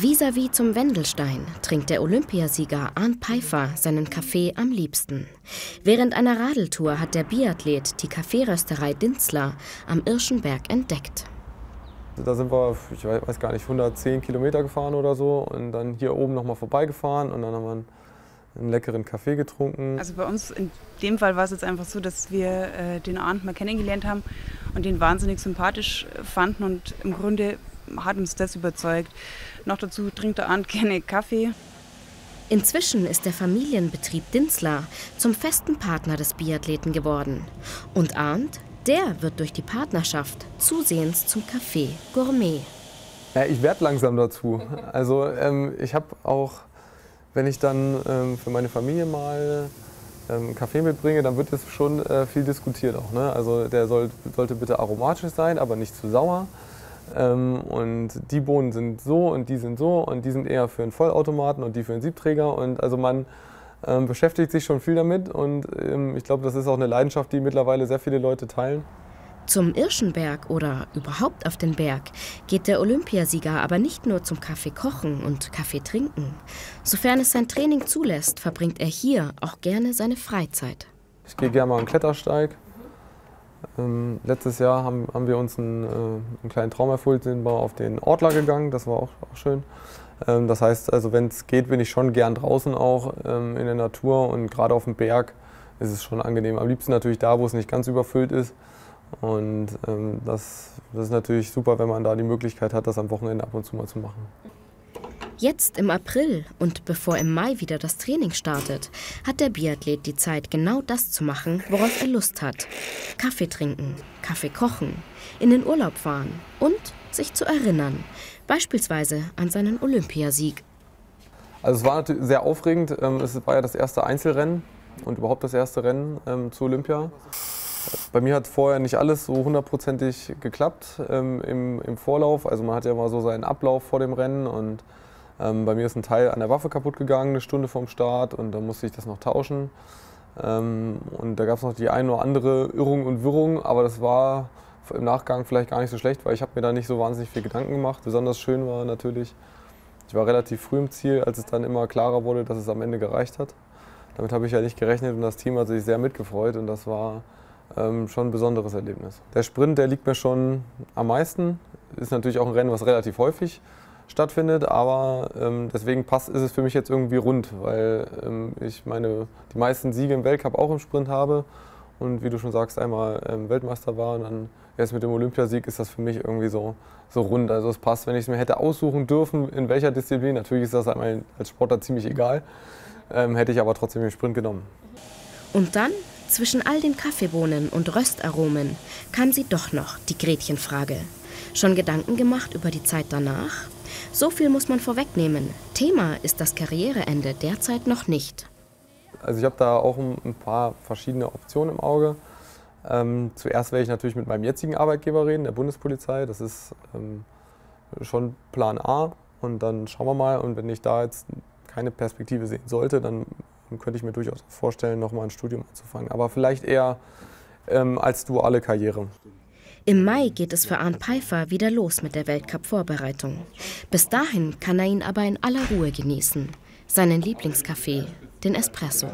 Vis-à-vis zum Wendelstein trinkt der Olympiasieger Arnd Peiffer seinen Kaffee am liebsten. Während einer Radeltour hat der Biathlet die Kaffeerösterei Dinzler am Irschenberg entdeckt. Da sind wir, ich weiß gar nicht, 110 Kilometer gefahren oder so und dann hier oben nochmal vorbeigefahren und dann haben wir einen leckeren Kaffee getrunken. Also bei uns in dem Fall war es jetzt einfach so, dass wir den Arnd mal kennengelernt haben und den wahnsinnig sympathisch fanden und im Grunde hat uns das überzeugt. Noch dazu trinkt der Arnd gerne Kaffee. Inzwischen ist der Familienbetrieb Dinzler zum festen Partner des Biathleten geworden. Und Arnd, der wird durch die Partnerschaft zusehends zum Café Gourmet. Ja, ich werde langsam dazu. Also ich habe auch, wenn ich dann für meine Familie mal einen Kaffee mitbringe, dann wird es schon viel diskutiert auch, ne? Also der sollte bitte aromatisch sein, aber nicht zu sauer. Und die Bohnen sind so und die sind so und die sind eher für einen Vollautomaten und die für einen Siebträger. Und also man beschäftigt sich schon viel damit und ich glaube, das ist auch eine Leidenschaft, die mittlerweile sehr viele Leute teilen. Zum Irschenberg oder überhaupt auf den Berg geht der Olympiasieger aber nicht nur zum Kaffee kochen und Kaffee trinken. Sofern es sein Training zulässt, verbringt er hier auch gerne seine Freizeit. Ich gehe gerne mal am Klettersteig. Letztes Jahr haben wir uns einen kleinen Traum erfüllt, sind wir auf den Ortler gegangen, das war auch schön. Das heißt, also wenn es geht, bin ich schon gern draußen auch in der Natur und gerade auf dem Berg ist es schon angenehm. Am liebsten natürlich da, wo es nicht ganz überfüllt ist und das ist natürlich super, wenn man da die Möglichkeit hat, das am Wochenende ab und zu mal zu machen. Jetzt im April und bevor im Mai wieder das Training startet, hat der Biathlet die Zeit, genau das zu machen, worauf er Lust hat. Kaffee trinken, Kaffee kochen, in den Urlaub fahren und sich zu erinnern, beispielsweise an seinen Olympiasieg. Also es war natürlich sehr aufregend, es war ja das erste Einzelrennen und überhaupt das erste Rennen zu Olympia. Bei mir hat vorher nicht alles so hundertprozentig geklappt im Vorlauf, also man hat ja mal so seinen Ablauf vor dem Rennen und bei mir ist ein Teil an der Waffe kaputt gegangen, eine Stunde vorm Start und da musste ich das noch tauschen. Und da gab es noch die ein oder andere Irrung und Wirrung, aber das war im Nachgang vielleicht gar nicht so schlecht, weil ich habe mir da nicht so wahnsinnig viel Gedanken gemacht. Besonders schön war natürlich, ich war relativ früh im Ziel, als es dann immer klarer wurde, dass es am Ende gereicht hat. Damit habe ich ja nicht gerechnet und das Team hat sich sehr mitgefreut und das war schon ein besonderes Erlebnis. Der Sprint, der liegt mir schon am meisten, ist natürlich auch ein Rennen, was relativ häufig stattfindet, aber deswegen ist es für mich jetzt irgendwie rund, weil ich die meisten Siege im Weltcup auch im Sprint habe und wie du schon sagst, einmal Weltmeister war und dann erst mit dem Olympiasieg ist das für mich irgendwie so rund. Also es passt, wenn ich es mir hätte aussuchen dürfen, in welcher Disziplin, natürlich ist das einmal als Sportler ziemlich egal, hätte ich aber trotzdem den Sprint genommen. Und dann, zwischen all den Kaffeebohnen und Röstaromen, kam sie doch noch, die Gretchenfrage. Schon Gedanken gemacht über die Zeit danach? So viel muss man vorwegnehmen. Thema ist das Karriereende derzeit noch nicht. Also ich habe da auch ein paar verschiedene Optionen im Auge. Zuerst werde ich natürlich mit meinem jetzigen Arbeitgeber reden, der Bundespolizei. Das ist schon Plan A und dann schauen wir mal. Und wenn ich da jetzt keine Perspektive sehen sollte, dann könnte ich mir durchaus vorstellen, nochmal ein Studium anzufangen. Aber vielleicht eher als duale Karriere. Im Mai geht es für Arnd Peiffer wieder los mit der Weltcup-Vorbereitung. Bis dahin kann er ihn aber in aller Ruhe genießen. Seinen Lieblingskaffee, den Espresso.